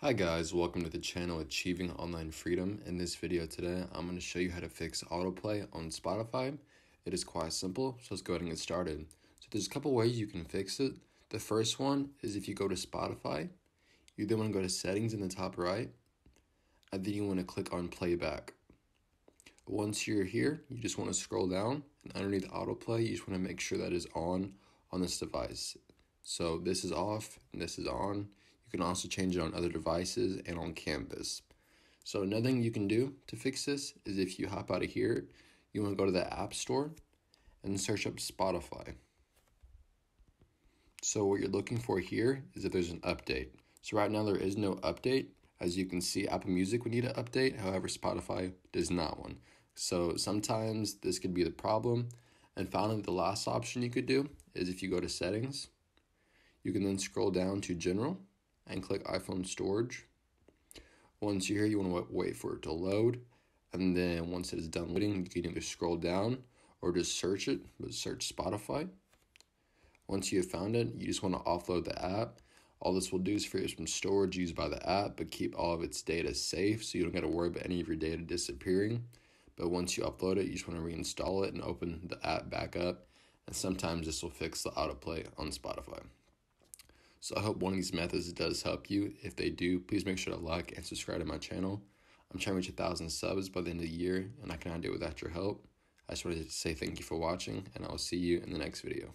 Hi guys, welcome to the channel Achieving Online Freedom. In this video today, I'm going to show you how to fix autoplay on Spotify. It is quite simple, so let's go ahead and get started. So there's a couple ways you can fix it. The first one is if you go to Spotify, you then want to go to settings in the top right, and then you want to click on playback. Once you're here, you just want to scroll down, and underneath autoplay, you just want to make sure that is on this device. So this is off, and this is on. You can also change it on other devices and on Canvas. So another thing you can do to fix this is if you hop out of here, you want to go to the App Store and search up Spotify. So what you're looking for here is if there's an update. So right now there is no update. As you can see, Apple Music would need an update. However, Spotify does not one. So sometimes this could be the problem. And finally, the last option you could do is if you go to settings, you can then scroll down to general and click iPhone storage. Once you're here, you want to wait for it to load. And then once it is done loading, you can either scroll down or just search it, but search Spotify. Once you have found it, you just want to offload the app. All this will do is free up some storage used by the app, but keep all of its data safe so you don't got to worry about any of your data disappearing. But once you upload it, you just want to reinstall it and open the app back up. And sometimes this will fix the autoplay on Spotify. So I hope one of these methods does help you. If they do, please make sure to like and subscribe to my channel. I'm trying to reach 1,000 subs by the end of the year, and I cannot do it without your help. I just wanted to say thank you for watching, and I will see you in the next video.